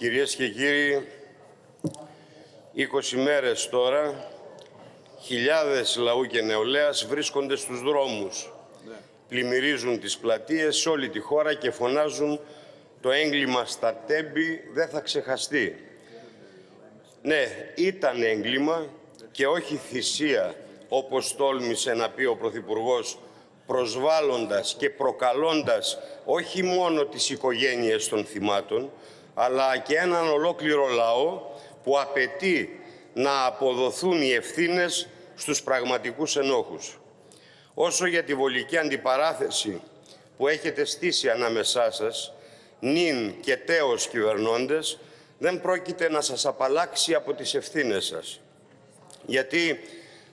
Κυρίες και κύριοι, 20 μέρες τώρα, χιλιάδες λαού και νεολαίας βρίσκονται στους δρόμους. Πλημμυρίζουν τις πλατείες σε όλη τη χώρα και φωνάζουν «Το έγκλημα στα τέμπη δεν θα ξεχαστεί». Ναι, ήταν έγκλημα και όχι θυσία, όπως τόλμησε να πει ο Πρωθυπουργός, προσβάλλοντας και προκαλώντας όχι μόνο τις οικογένειες των θυμάτων, αλλά και έναν ολόκληρο λαό που απαιτεί να αποδοθούν οι ευθύνες στους πραγματικούς ενόχους. Όσο για τη βολική αντιπαράθεση που έχετε στήσει ανάμεσά σας, νυν και τέος κυβερνώντες, δεν πρόκειται να σας απαλλάξει από τις ευθύνες σας. Γιατί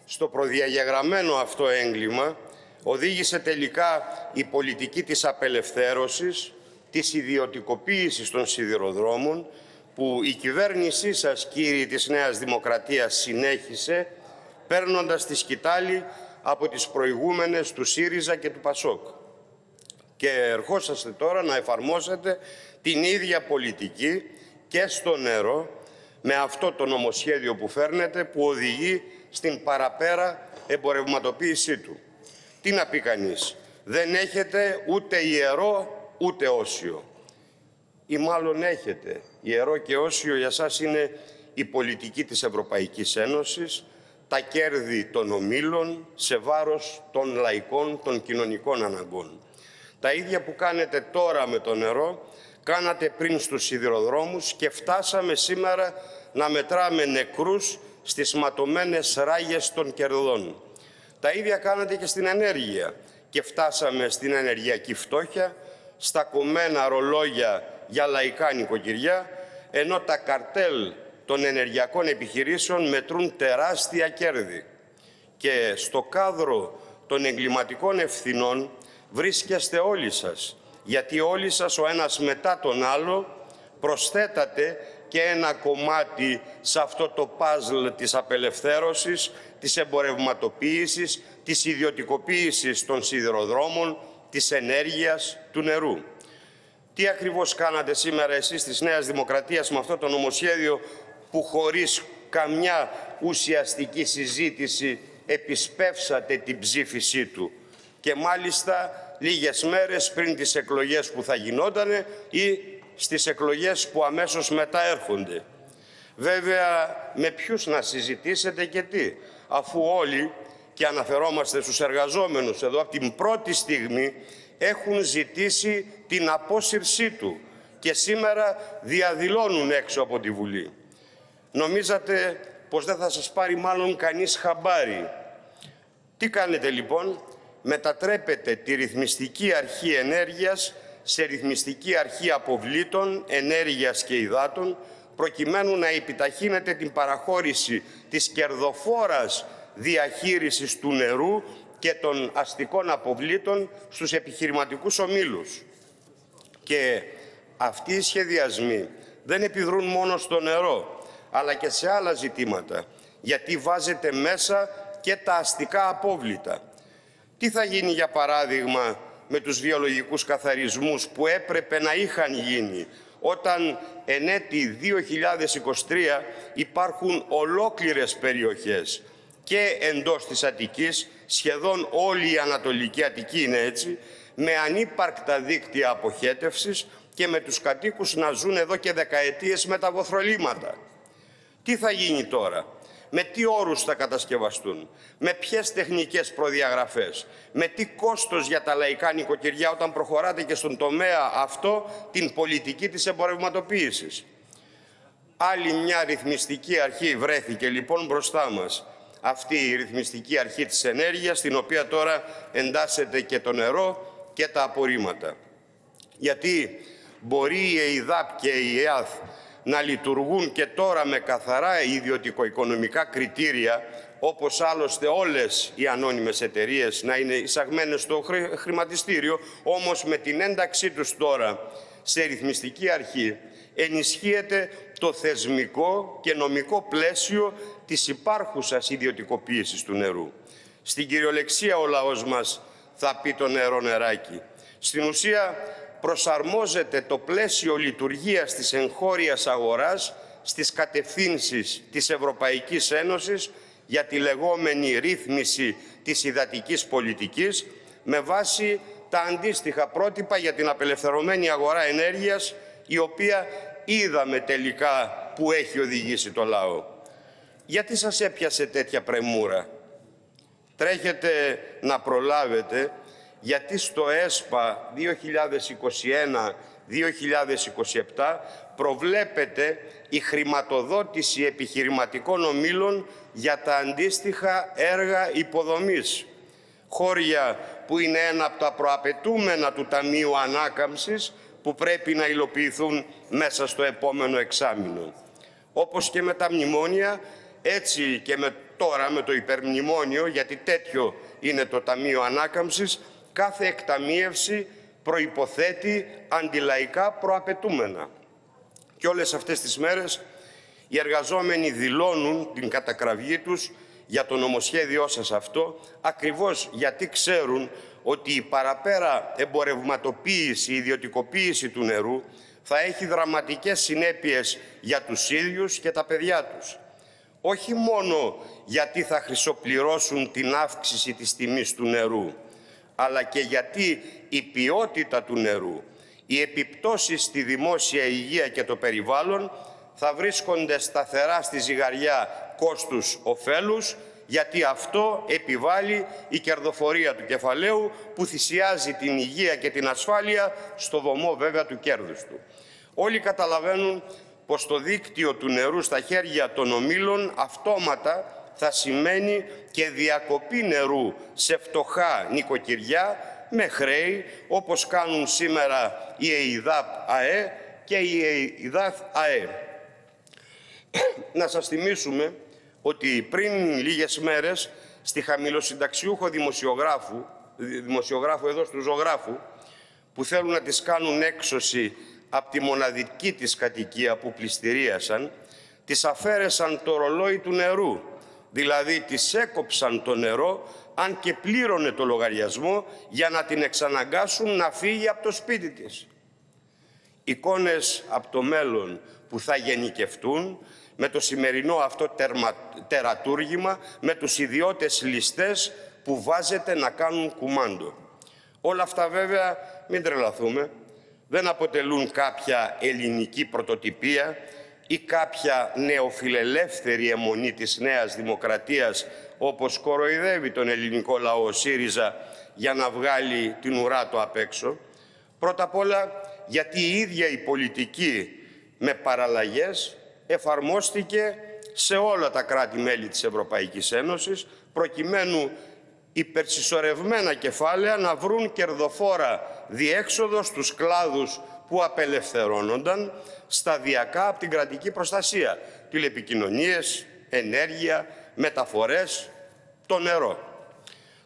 στο προδιαγεγραμμένο αυτό έγκλημα οδήγησε τελικά η πολιτική της απελευθέρωσης, της ιδιωτικοποίησης των σιδηροδρόμων, που η κυβέρνησή σας, κύριοι της Νέας Δημοκρατίας, συνέχισε, παίρνοντας τη σκητάλη από τις προηγούμενες του ΣΥΡΙΖΑ και του ΠΑΣΟΚ. Και ερχόσαστε τώρα να εφαρμόσετε την ίδια πολιτική και στο νερό, με αυτό το νομοσχέδιο που φέρνετε, που οδηγεί στην παραπέρα εμπορευματοποίησή του. Τι να πει κανείς, δεν έχετε ούτε ιερό, ούτε όσιο. Ή μάλλον έχετε. Ιερό και όσιο για σας είναι η πολιτική της Ευρωπαϊκής Ένωσης, τα κέρδη των ομίλων σε βάρος των λαϊκών, των κοινωνικών αναγκών. Τα ίδια που κάνετε τώρα με το νερό, κάνατε πριν στους σιδηροδρόμους και φτάσαμε σήμερα να μετράμε νεκρούς στις ματωμένες ράγες των κερδών. Τα ίδια κάνατε και στην ενέργεια και φτάσαμε στην ενεργειακή φτώχεια, στα κομμένα ρολόγια για λαϊκά νοικοκυριά, ενώ τα καρτέλ των ενεργειακών επιχειρήσεων μετρούν τεράστια κέρδη. Και στο κάδρο των εγκληματικών ευθυνών βρίσκεστε όλοι σας, γιατί όλοι σας ο ένας μετά τον άλλο προσθέτατε και ένα κομμάτι σε αυτό το παζλ της απελευθέρωσης, της εμπορευματοποίησης, της ιδιωτικοποίησης των σιδηροδρόμων, της ενέργειας, του νερού. Τι ακριβώς κάνατε σήμερα εσείς της Νέας Δημοκρατίας με αυτό το νομοσχέδιο που χωρίς καμιά ουσιαστική συζήτηση επισπεύσατε την ψήφισή του και μάλιστα λίγες μέρες πριν τις εκλογές που θα γινότανε ή στις εκλογές που αμέσως μετά έρχονται. Βέβαια, με ποιους να συζητήσετε και τι, αφού όλοι, και αναφερόμαστε στους εργαζόμενους εδώ, από την πρώτη στιγμή έχουν ζητήσει την απόσυρσή του και σήμερα διαδηλώνουν έξω από τη Βουλή. Νομίζατε πως δεν θα σας πάρει μάλλον κανείς χαμπάρι. Τι κάνετε λοιπόν, μετατρέπετε τη ρυθμιστική αρχή ενέργειας σε ρυθμιστική αρχή αποβλήτων, ενέργειας και υδάτων, προκειμένου να επιταχύνετε την παραχώρηση της κερδοφόρας διαχείρισης του νερού και των αστικών αποβλήτων στους επιχειρηματικούς ομίλους. Και αυτοί οι σχεδιασμοί δεν επιδρούν μόνο στο νερό, αλλά και σε άλλα ζητήματα, γιατί βάζετε μέσα και τα αστικά απόβλητα. Τι θα γίνει, για παράδειγμα, με τους βιολογικούς καθαρισμούς που έπρεπε να είχαν γίνει, όταν εν έτη 2023 υπάρχουν ολόκληρες περιοχές και εντός της Αττικής, σχεδόν όλη η Ανατολική Αττική είναι έτσι, με ανύπαρκτα δίκτυα αποχέτευσης και με τους κατοίκους να ζουν εδώ και δεκαετίες με τα βοθρολήματα. Τι θα γίνει τώρα, με τι όρους θα κατασκευαστούν, με ποιες τεχνικές προδιαγραφές, με τι κόστος για τα λαϊκά νοικοκυριά όταν προχωράτε και στον τομέα αυτό την πολιτική της εμπορευματοποίησης. Άλλη μια ρυθμιστική αρχή βρέθηκε λοιπόν μπροστά μας. Αυτή η ρυθμιστική αρχή της ενέργειας, στην οποία τώρα εντάσσεται και το νερό και τα απορρίμματα. Γιατί μπορεί η ΕΙΔΑΠ και η ΕΑΘ να λειτουργούν και τώρα με καθαρά ιδιωτικο-οικονομικά κριτήρια, όπως άλλωστε όλες οι ανώνυμες εταιρείες να είναι εισαγμένες στο χρηματιστήριο, όμως με την ένταξή τους τώρα σε ρυθμιστική αρχή, ενισχύεται το θεσμικό και νομικό πλαίσιο της υπάρχουσας ιδιωτικοποίησης του νερού. Στην κυριολεξία ο λαός μας θα πει το νερό νεράκι. Στην ουσία προσαρμόζεται το πλαίσιο λειτουργίας της εγχώριας αγοράς στις κατευθύνσεις της Ευρωπαϊκής Ένωσης για τη λεγόμενη ρύθμιση της υδατικής πολιτικής με βάση τα αντίστοιχα πρότυπα για την απελευθερωμένη αγορά ενέργειας, η οποία είδαμε τελικά που έχει οδηγήσει το λαό. Γιατί σας έπιασε τέτοια πρεμούρα? Τρέχετε να προλάβετε, γιατί στο ΕΣΠΑ 2021-2027 προβλέπεται η χρηματοδότηση επιχειρηματικών ομίλων για τα αντίστοιχα έργα υποδομής. Χώρια που είναι ένα από τα προαπαιτούμενα του Ταμείου Ανάκαμψης που πρέπει να υλοποιηθούν μέσα στο επόμενο εξάμηνο. Όπως και με τα μνημόνια, έτσι και τώρα με το υπερμνημόνιο, γιατί τέτοιο είναι το Ταμείο Ανάκαμψης, κάθε εκταμίευση προϋποθέτει αντιλαϊκά προαπαιτούμενα. Και όλες αυτές τις μέρες οι εργαζόμενοι δηλώνουν την κατακραυγή τους για το νομοσχέδιό σας αυτό, ακριβώς γιατί ξέρουν ότι η παραπέρα εμπορευματοποίηση, η ιδιωτικοποίηση του νερού θα έχει δραματικές συνέπειες για τους ίδιους και τα παιδιά τους. Όχι μόνο γιατί θα χρυσοπληρώσουν την αύξηση της τιμής του νερού, αλλά και γιατί η ποιότητα του νερού, οι επιπτώσεις στη δημόσια υγεία και το περιβάλλον θα βρίσκονται σταθερά στη ζυγαριά κόστους-οφέλους, γιατί αυτό επιβάλλει η κερδοφορία του κεφαλαίου που θυσιάζει την υγεία και την ασφάλεια στο βωμό βέβαια του κέρδους του. Όλοι καταλαβαίνουν πως το δίκτυο του νερού στα χέρια των ομίλων αυτόματα θα σημαίνει και διακοπή νερού σε φτωχά νοικοκυριά με χρέη, όπως κάνουν σήμερα η ΕΙΔΑΠ-ΑΕ και η ΕΙΔΑΦ-ΑΕ. Να σας θυμίσουμε ότι πριν λίγες μέρες στη χαμηλοσυνταξιούχο δημοσιογράφου εδώ στους ζωγράφου, που θέλουν να τις κάνουν έξωση από τη μοναδική της κατοικία που πληστηρίασαν, τις αφαίρεσαν το ρολόι του νερού, δηλαδή τις έκοψαν το νερό, αν και πλήρωνε το λογαριασμό, για να την εξαναγκάσουν να φύγει από το σπίτι της. Εικόνες από το μέλλον που θα γενικευτούν με το σημερινό αυτό τερατούργημα, με τους ιδιώτες ληστές που βάζεται να κάνουν κουμάντο. Όλα αυτά βέβαια, μην τρελαθούμε, δεν αποτελούν κάποια ελληνική πρωτοτυπία ή κάποια νεοφιλελεύθερη αιμονή της Νέας Δημοκρατίας, όπως κοροϊδεύει τον ελληνικό λαό ο ΣΥΡΙΖΑ για να βγάλει την ουρά του απ' έξω. Πρώτα απ' όλα γιατί η ίδια η πολιτική με παραλλαγές εφαρμόστηκε σε όλα τα κράτη-μέλη της Ευρωπαϊκής Ένωσης, προκειμένου υπερσυσσωρευμένα κεφάλαια να βρουν κερδοφόρα διέξοδο στους κλάδους που απελευθερώνονταν σταδιακά από την κρατική προστασία. Τηλεπικοινωνίες, ενέργεια, μεταφορές, το νερό.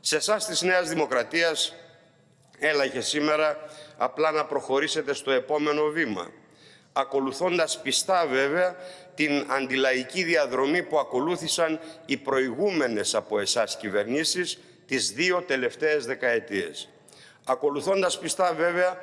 Σε εσάς της Νέας Δημοκρατίας έλαχε σήμερα απλά να προχωρήσετε στο επόμενο βήμα, ακολουθώντας πιστά βέβαια την αντιλαϊκή διαδρομή που ακολούθησαν οι προηγούμενες από εσάς κυβερνήσεις τις δύο τελευταίες δεκαετίες. Ακολουθώντας πιστά βέβαια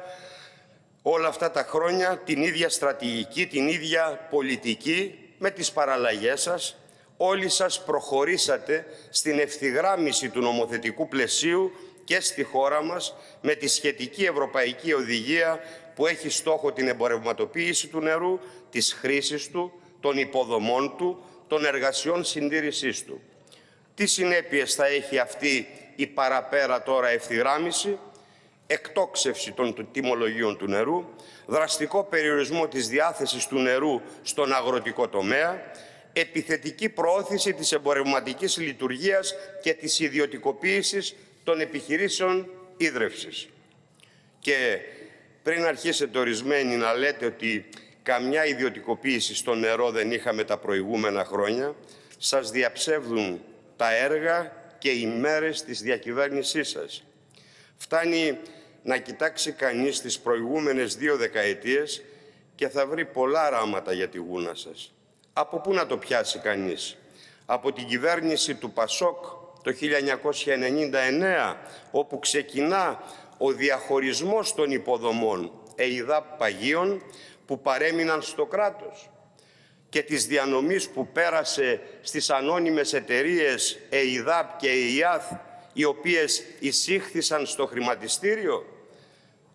όλα αυτά τα χρόνια την ίδια στρατηγική, την ίδια πολιτική, με τις παραλλαγές σας, όλοι σας προχωρήσατε στην ευθυγράμμιση του νομοθετικού πλαισίου και στη χώρα μας με τη σχετική ευρωπαϊκή οδηγία που έχει στόχο την εμπορευματοποίηση του νερού, της χρήσης του, των υποδομών του, των εργασιών συντήρησής του. Τι συνέπειες θα έχει αυτή η παραπέρα τώρα ευθυγράμμιση? Εκτόξευση των τιμολογίων του νερού, δραστικό περιορισμό της διάθεσης του νερού στον αγροτικό τομέα, επιθετική προώθηση της εμπορευματικής λειτουργίας και της ιδιωτικοποίησης των επιχειρήσεων ίδρευσης. Και πριν αρχίσετε ορισμένοι να λέτε ότι καμιά ιδιωτικοποίηση στο νερό δεν είχαμε τα προηγούμενα χρόνια, σας διαψεύδουν τα έργα και οι μέρες της διακυβέρνησής σας. Φτάνει να κοιτάξει κανείς τις προηγούμενες δύο δεκαετίες και θα βρει πολλά ράματα για τη γούνα σας. Από πού να το πιάσει κανείς? Από την κυβέρνηση του ΠΑΣΟΚ το 1999, όπου ξεκινά ο διαχωρισμός των υποδομών ΕΙΔΑΠ παγίων που παρέμειναν στο κράτος και της διανομής που πέρασε στις ανώνυμες εταιρείες ΕΙΔΑΠ και ΕΙΑΘ, οι οποίες εισήχθησαν στο χρηματιστήριο.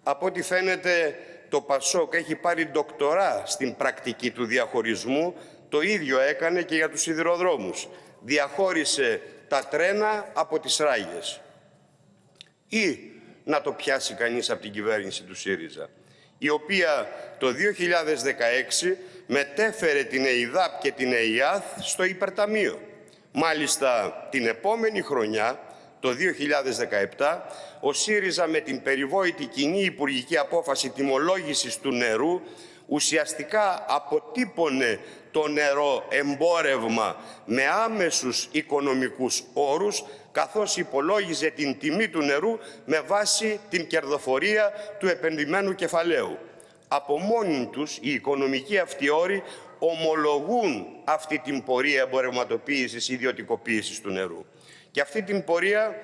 Από ό,τι φαίνεται, το ΠΑΣΟΚ έχει πάρει ντοκτορά στην πρακτική του διαχωρισμού. Το ίδιο έκανε και για τους σιδηροδρόμους. Διαχώρισε τα τρένα από τις ράγες. Ή να το πιάσει κανείς από την κυβέρνηση του ΣΥΡΙΖΑ, η οποία το 2016 μετέφερε την ΕΙΔΑΠ και την ΕΙΑΘ στο υπερταμείο. Μάλιστα, την επόμενη χρονιά, το 2017, ο ΣΥΡΙΖΑ με την περιβόητη κοινή υπουργική απόφαση τιμολόγησης του νερού ουσιαστικά αποτύπωνε το νερό εμπόρευμα με άμεσους οικονομικούς όρους, καθώς υπολόγιζε την τιμή του νερού με βάση την κερδοφορία του επενδυμένου κεφαλαίου. Από μόνοι τους, οι οικονομικοί αυτοί όροι ομολογούν αυτή την πορεία εμπορευματοποίησης, ιδιωτικοποίησης του νερού. Και αυτή την πορεία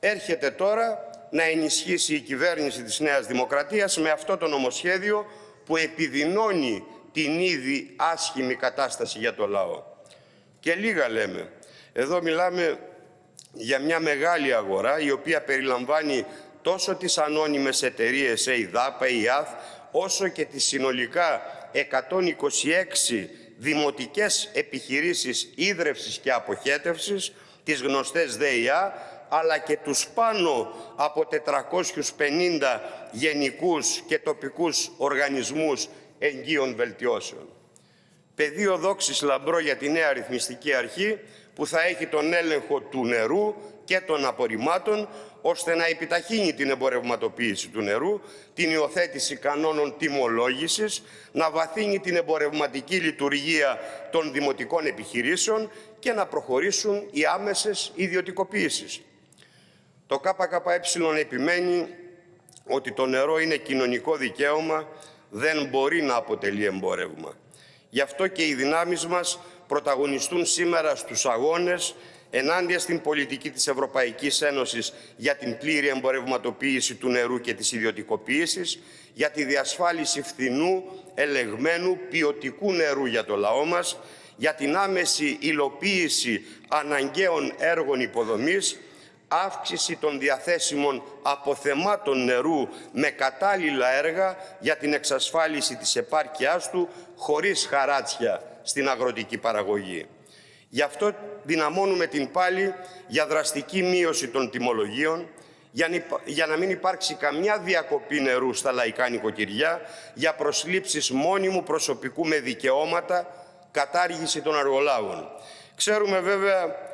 έρχεται τώρα να ενισχύσει η κυβέρνηση της Νέας Δημοκρατίας με αυτό το νομοσχέδιο που επιδεινώνει την ήδη άσχημη κατάσταση για το λαό. Και λίγα λέμε. Εδώ μιλάμε για μια μεγάλη αγορά, η οποία περιλαμβάνει τόσο τις ανώνυμες εταιρείες ΕΙΔΑΠ, ΕΙΑΘ, όσο και τις συνολικά 126 δημοτικές επιχειρήσεις ίδρευσης και αποχέτευσης, τις γνωστές ΔΕΙΑ, αλλά και τους πάνω από 450 γενικούς και τοπικούς οργανισμούς εγγύων βελτιώσεων. Πεδίο δόξης λαμπρό για τη νέα ρυθμιστική αρχή, που θα έχει τον έλεγχο του νερού και των απορριμμάτων, ώστε να επιταχύνει την εμπορευματοποίηση του νερού, την υιοθέτηση κανόνων τιμολόγησης, να βαθύνει την εμπορευματική λειτουργία των δημοτικών επιχειρήσεων και να προχωρήσουν οι άμεσες ιδιωτικοποίησεις. Το ΚΚΕ επιμένει ότι το νερό είναι κοινωνικό δικαίωμα, δεν μπορεί να αποτελεί εμπόρευμα. Γι' αυτό και οι δυνάμεις μας πρωταγωνιστούν σήμερα στους αγώνες ενάντια στην πολιτική της Ευρωπαϊκής Ένωσης για την πλήρη εμπορευματοποίηση του νερού και της ιδιωτικοποίησης, για τη διασφάλιση φθηνού, ελεγμένου, ποιοτικού νερού για το λαό μας, για την άμεση υλοποίηση αναγκαίων έργων υποδομής, αύξηση των διαθέσιμων αποθεμάτων νερού με κατάλληλα έργα για την εξασφάλιση της επάρκειάς του χωρίς χαράτσια στην αγροτική παραγωγή. Γι' αυτό δυναμώνουμε την πάλη για δραστική μείωση των τιμολογίων, για να μην υπάρξει καμιά διακοπή νερού στα λαϊκά νοικοκυριά, για προσλήψεις μόνιμου προσωπικού με δικαιώματα, κατάργηση των αργολάβων. Ξέρουμε βέβαια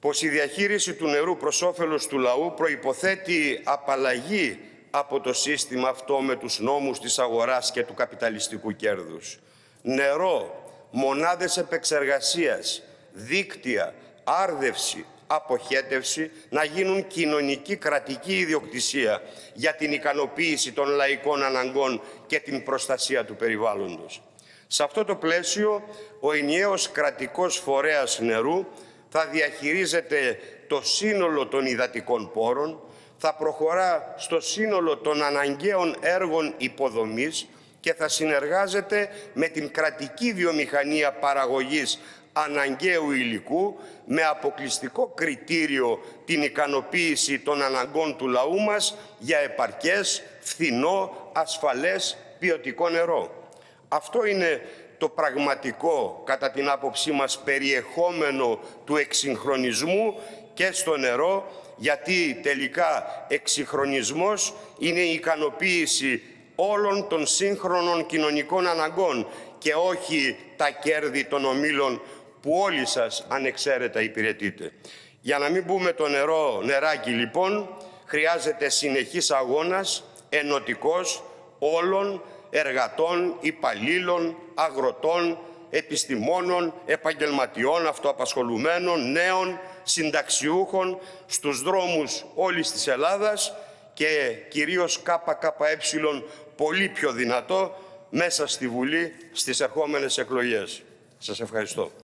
πως η διαχείριση του νερού προς όφελος του λαού προϋποθέτει απαλλαγή από το σύστημα αυτό με τους νόμους της αγοράς και του καπιταλιστικού κέρδους. Νερό, μονάδες επεξεργασίας, δίκτυα, άρδευση, αποχέτευση να γίνουν κοινωνική κρατική ιδιοκτησία για την ικανοποίηση των λαϊκών αναγκών και την προστασία του περιβάλλοντος. Σε αυτό το πλαίσιο, ο ενιαίος κρατικός φορέας νερού θα διαχειρίζεται το σύνολο των υδατικών πόρων, θα προχωρά στο σύνολο των αναγκαίων έργων υποδομής και θα συνεργάζεται με την κρατική βιομηχανία παραγωγής αναγκαίου υλικού με αποκλειστικό κριτήριο την ικανοποίηση των αναγκών του λαού μας για επαρκές, φθηνό, ασφαλές, ποιοτικό νερό. Αυτό είναι το πραγματικό, κατά την άποψή μας, περιεχόμενο του εξυγχρονισμού και στο νερό, γιατί τελικά εξυγχρονισμός είναι η ικανοποίηση όλων των σύγχρονων κοινωνικών αναγκών και όχι τα κέρδη των ομίλων που όλοι σας ανεξαίρετα υπηρετείτε. Για να μην μπούμε το νεράκι λοιπόν, χρειάζεται συνεχής αγώνας, ενωτικός όλων, εργατών, υπαλλήλων, αγροτών, επιστημόνων, επαγγελματιών, αυτοαπασχολουμένων, νέων, συνταξιούχων, στους δρόμους όλης της Ελλάδας και κυρίως ΚΚΕ πολύ πιο δυνατό μέσα στη Βουλή στις ερχόμενες εκλογές. Σας ευχαριστώ.